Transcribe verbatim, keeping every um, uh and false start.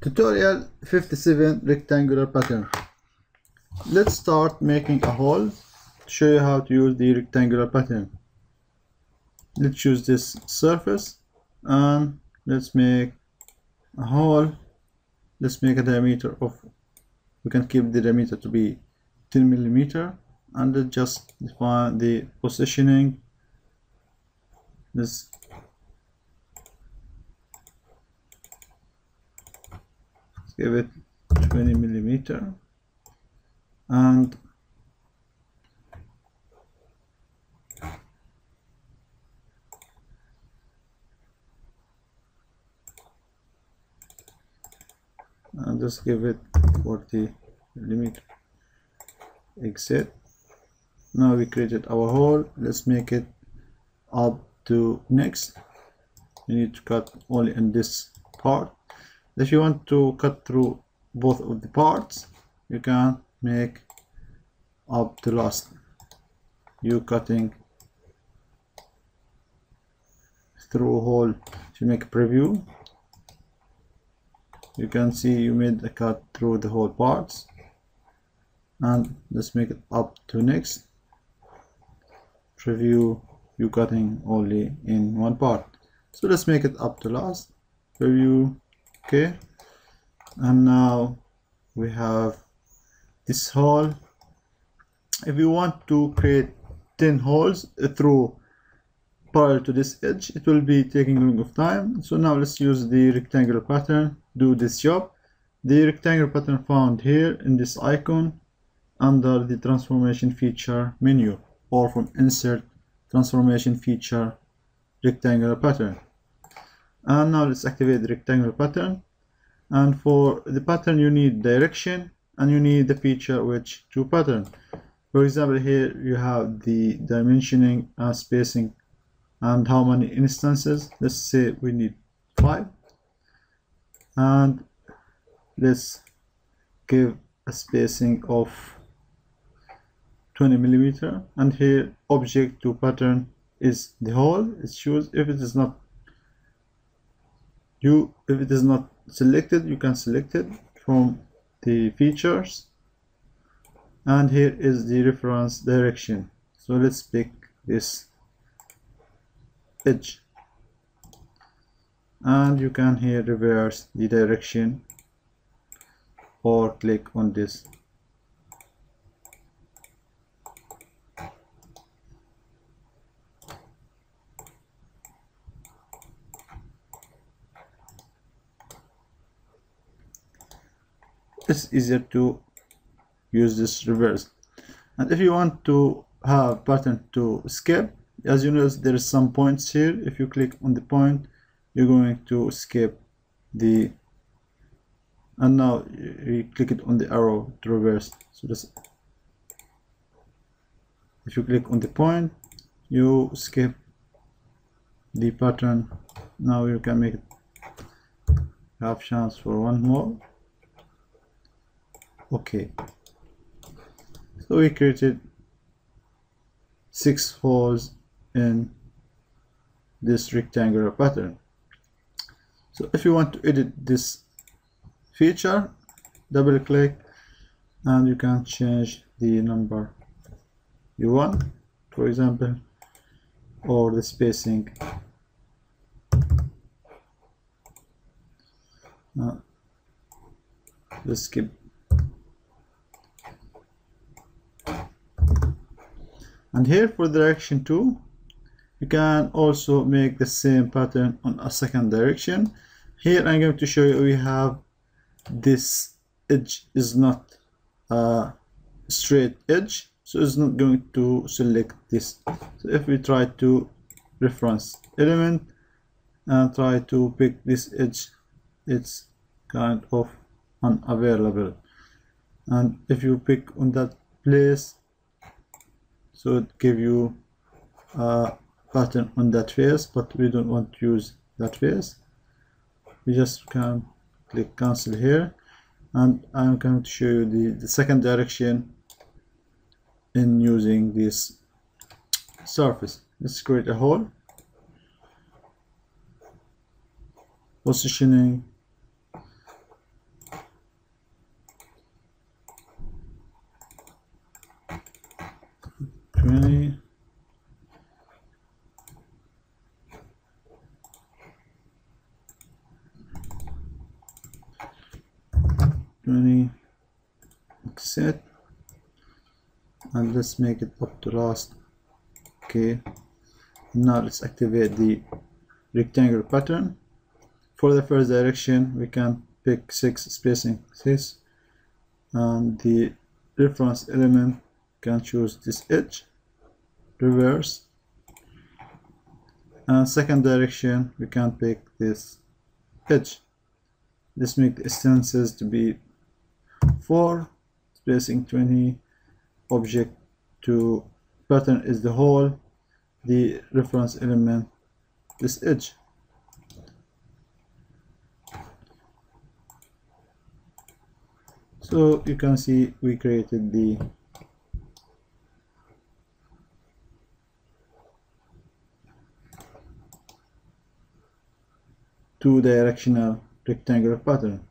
Tutorial fifty-seven rectangular pattern. Let's start making a hole to show you how to use the rectangular pattern. Let's use this surface and let's make a hole. Let's make a diameter of, we can keep the diameter to be ten millimeter, and let's just define the positioning. Let's give it twenty millimeter, and and just give it forty millimeter. Exit. Now we created our hole. Let's make it up to next. You need to cut only in this part. If you want to cut through both of the parts, you can make up to last. You cutting through hole to make a preview. You can see you made a cut through the whole parts, and let's make it up to next. Preview, you cutting only in one part. So let's make it up to last. Preview. Okay, and now we have this hole. If you want to create ten holes through parallel to this edge, it will be taking a long of time. So now let's use the rectangular pattern do this job. The rectangular pattern found here in this icon under the transformation feature menu, or from insert transformation feature rectangular pattern. And now let's activate the rectangular pattern, and for the pattern you need direction and you need the feature which to pattern. For example, here you have the dimensioning and spacing and how many instances. Let's say we need five, and let's give a spacing of twenty millimeter, and here object to pattern is the hole. It's choose. If it is not You, if it is not selected, you can select it from the features. And here is the reference direction. So let's pick this edge. And you can here reverse the direction or click on this. It's easier to use this reverse. And if you want to have pattern to escape, as you notice there is some points here. If you click on the point, you're going to escape the, and now you click it on the arrow to reverse. So this, if you click on the point, you escape the pattern. Now you can make it half chance for one more. Okay, so we created six holes in this rectangular pattern. So if you want to edit this feature, double click and you can change the number you want, for example, or the spacing. Uh, let's skip. And here for direction two, you can also make the same pattern on a second direction. Here I'm going to show you we have this edge is not a straight edge, so it's not going to select this. So if we try to reference element and try to pick this edge, it's kind of unavailable. And if you pick on that place, so it give you a pattern on that face, but we don't want to use that face. We just can click cancel here, and I'm going to show you the, the second direction in using this surface. Let's create a hole. Positioning, Okay. twenty, set, and let's make it up to last. Okay, now let's activate the rectangular pattern. For the first direction we can pick six spacing six, and the reference element can choose this edge, reverse, and second direction we can pick this edge. Let's make the distances to be four, spacing twenty, object to pattern is the whole, the reference element this edge. So you can see we created the two-directional rectangular pattern.